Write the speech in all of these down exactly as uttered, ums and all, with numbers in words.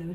Blue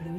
Blue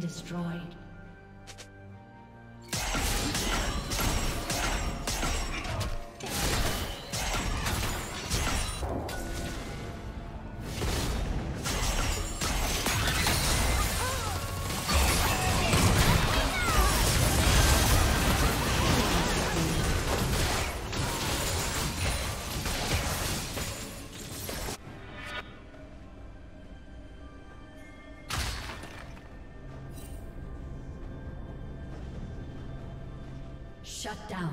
Destroyed. Shut down.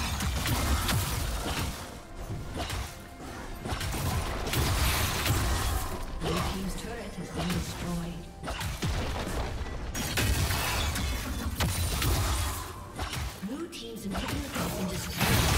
Blue team's turret has been destroyed. Blue team's inhibitor has been destroyed.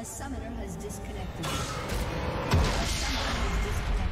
A summoner has disconnected. A summoner has disconnected.